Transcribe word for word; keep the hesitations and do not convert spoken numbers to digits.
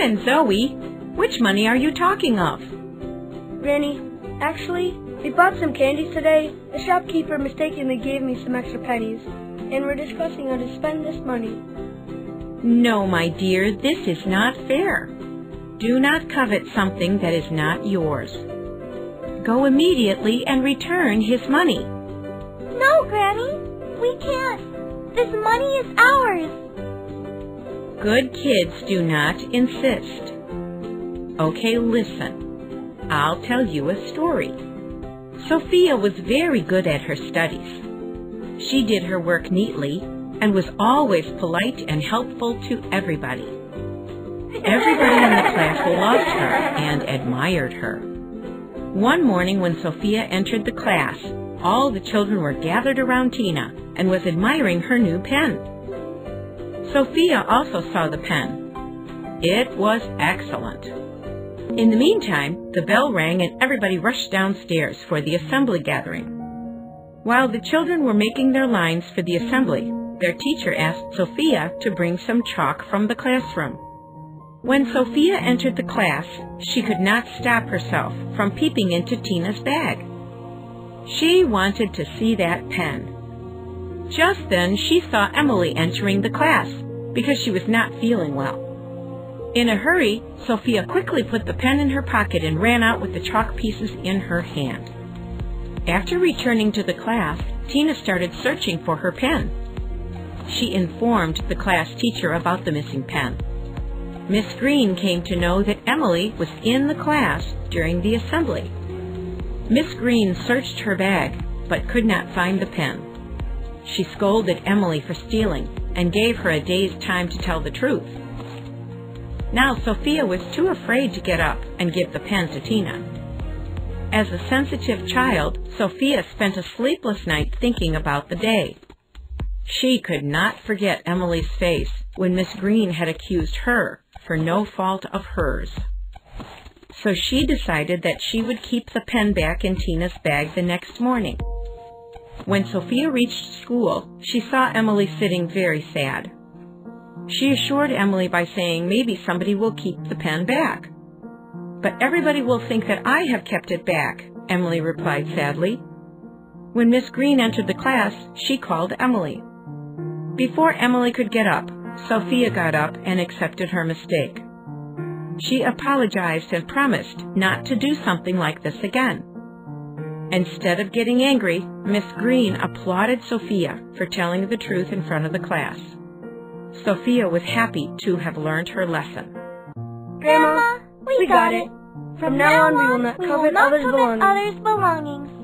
Ted and Zoe, which money are you talking of? Granny, actually, we bought some candies today. The shopkeeper mistakenly gave me some extra pennies, and we're discussing how to spend this money. No, my dear, this is not fair. Do not covet something that is not yours. Go immediately and return his money. No, Granny, we can't. This money is ours. Good kids do not insist. Okay, listen. I'll tell you a story. Sophia was very good at her studies. She did her work neatly and was always polite and helpful to everybody. Everybody in the class loved her and admired her. One morning when Sophia entered the class, all the children were gathered around Tina and was admiring her new pen. Sophia also saw the pen. It was excellent. In the meantime, the bell rang and everybody rushed downstairs for the assembly gathering. While the children were making their lines for the assembly, their teacher asked Sophia to bring some chalk from the classroom. When Sophia entered the class, she could not stop herself from peeping into Tina's bag. She wanted to see that pen. Just then, she saw Emily entering the class because she was not feeling well. In a hurry, Sophia quickly put the pen in her pocket and ran out with the chalk pieces in her hand. After returning to the class, Tina started searching for her pen. She informed the class teacher about the missing pen. Miss Green came to know that Emily was in the class during the assembly. Miss Green searched her bag, but could not find the pen. She scolded Emily for stealing and gave her a day's time to tell the truth. Now Sophia was too afraid to get up and give the pen to Tina. As a sensitive child, Sophia spent a sleepless night thinking about the day. She could not forget Emily's face when Miss Green had accused her for no fault of hers. So she decided that she would keep the pen back in Tina's bag the next morning. When Sophia reached school, she saw Emily sitting very sad. She assured Emily by saying, "Maybe somebody will keep the pen back." "But everybody will think that I have kept it back," Emily replied sadly. When Miss Green entered the class, she called Emily. Before Emily could get up, Sophia got up and accepted her mistake. She apologized and promised not to do something like this again. Instead of getting angry, Miss Green applauded Sophia for telling the truth in front of the class. Sophia was happy to have learned her lesson. Grandma, we, we got, got it. it. From, From now on, we will not covet others' belongings.